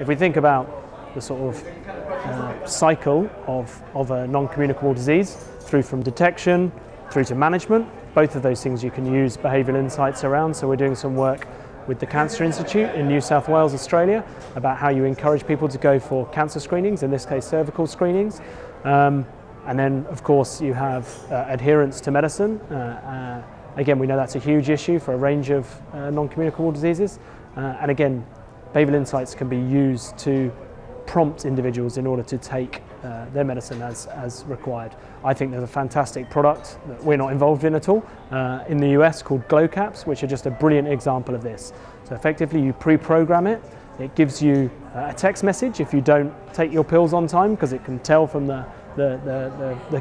If we think about the sort of cycle of a non-communicable disease, through from detection through to management, both of those things you can use behavioural insights around. So we're doing some work with the Cancer Institute in New South Wales, Australia, about how you encourage people to go for cancer screenings, in this case cervical screenings. And then of course you have adherence to medicine. Again, we know that's a huge issue for a range of non-communicable diseases. And again, behavioural insights can be used to prompt individuals in order to take their medicine as required. I think there's a fantastic product that we're not involved in at all in the US called GlowCaps, which are just a brilliant example of this. So effectively you pre-program it, it gives you a text message if you don't take your pills on time, because it can tell from the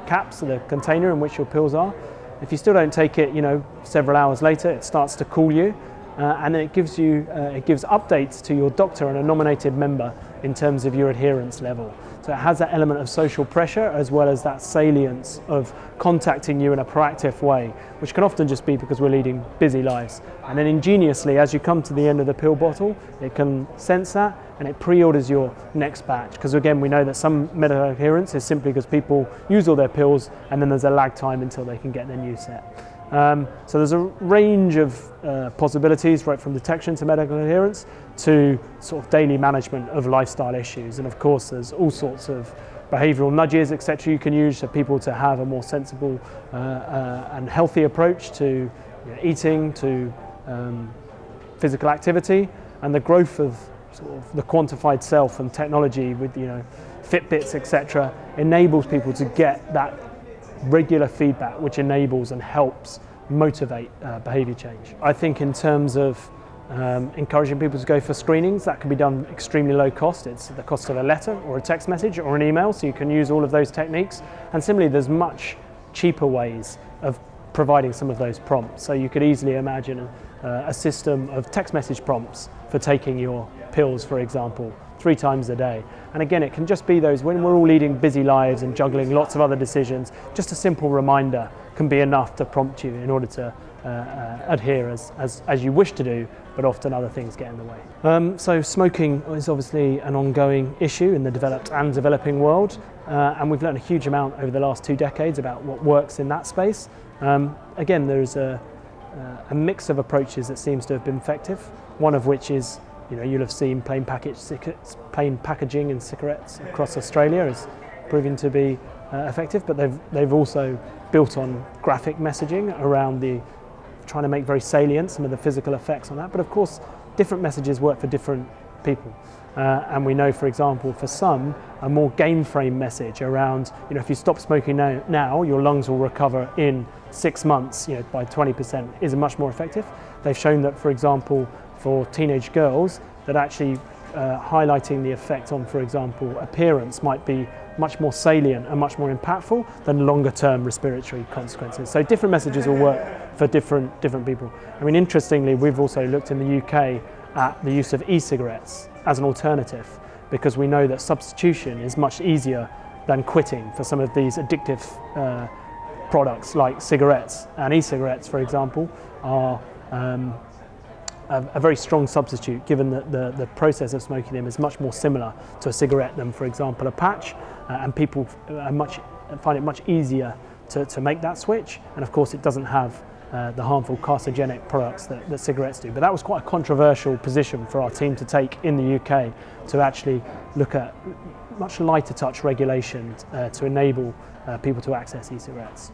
caps, the container in which your pills are. If you still don't take it, you know, several hours later it starts to call you. And then it gives updates to your doctor and a nominated member in terms of your adherence level. So it has that element of social pressure as well as that salience of contacting you in a proactive way, which can often just be because we're leading busy lives. And then ingeniously, as you come to the end of the pill bottle, it can sense that and it pre-orders your next batch. Because again, we know that some medical adherence is simply because people use all their pills and then there's a lag time until they can get their new set. So there's a range of possibilities, right from detection to medical adherence to sort of daily management of lifestyle issues. And of course, there's all sorts of behavioural nudges, etc. you can use for people to have a more sensible and healthy approach to, you know, eating, to physical activity, and the growth of sort of the quantified self and technology with, you know, Fitbits, etc. enables people to get that regular feedback, which enables and helps motivate behaviour change. I think in terms of encouraging people to go for screenings, that can be done extremely low cost. It's the cost of a letter or a text message or an email, so you can use all of those techniques. And similarly, there's much cheaper ways of providing some of those prompts. So you could easily imagine a system of text message prompts for taking your pills, for example, 3 times a day. And again, it can just be those, when we're all leading busy lives and juggling lots of other decisions, just a simple reminder can be enough to prompt you in order to adhere as you wish to do, but often other things get in the way. So smoking is obviously an ongoing issue in the developed and developing world, and we've learned a huge amount over the last 2 decades about what works in that space. Again, there's a mix of approaches that seems to have been effective, one of which is, you know, you'll have seen plain packaging in cigarettes across Australia is proving to be effective, but they've also built on graphic messaging around trying to make very salient some of the physical effects on that. But of course, different messages work for different people. And we know, for example, for some, a more game frame message around, you know, if you stop smoking now, your lungs will recover in 6 months, you know, by 20%, is much more effective. They've shown that, for example, for teenage girls, that actually highlighting the effect on, for example, appearance might be much more salient and much more impactful than longer term respiratory consequences. So different messages will work for different people. I mean, interestingly, we've also looked in the UK at the use of e-cigarettes as an alternative, because we know that substitution is much easier than quitting for some of these addictive products like cigarettes. And e-cigarettes, for example, are a very strong substitute, given that the process of smoking them is much more similar to a cigarette than, for example, a patch, and people find it much easier to make that switch. And of course, it doesn't have the harmful carcinogenic products that cigarettes do. But that was quite a controversial position for our team to take in the UK, to actually look at much lighter touch regulations to enable people to access e-cigarettes.